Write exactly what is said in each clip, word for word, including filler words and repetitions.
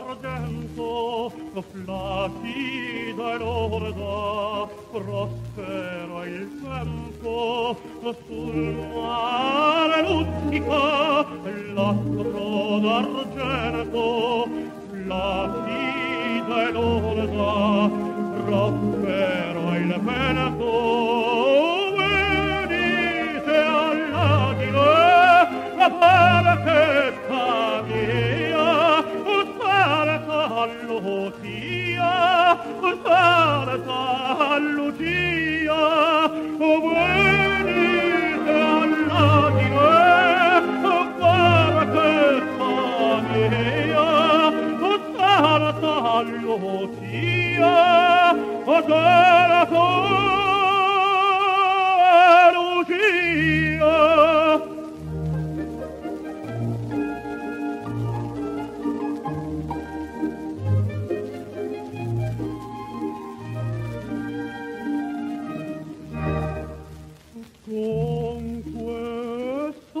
d'argento, flaccida e lorda, prospera il tempo, sul mare luccica, l'astro d'argento, flaccida e lorda, prospera il vento. Barchetta mia, salta all'Ucia, salta all'Ucia, venite alla di me, barchetta mia, salta all'Ucia, salta all'Ucia. Con questo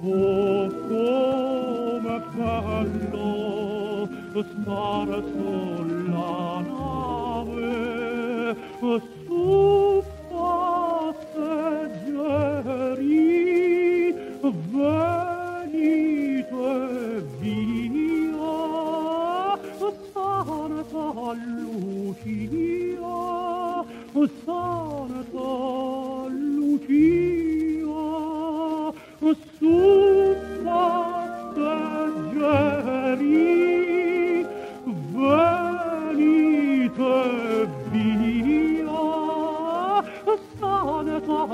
oh come bello star sulla nave, su passeggeri venite via, Santa Lucia, Santa Lucia, su passeggeri venite via,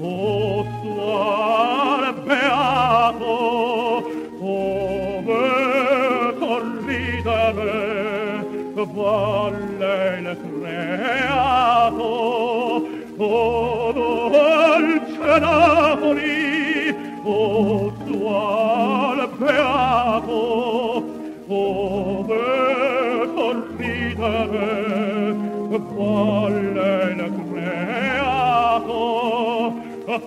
oh suor beato, come sorridere volle il creato. Oh, dolce Napoli, oh suor beato, come sorridere volle il creato, un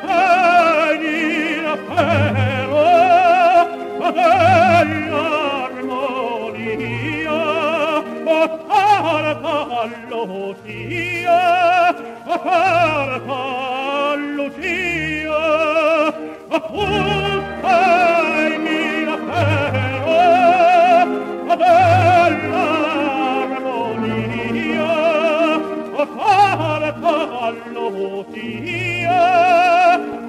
penino però dell'armonia, parta Lucia, parta Lucia, un penino però dell'armonia. Parta Lucia,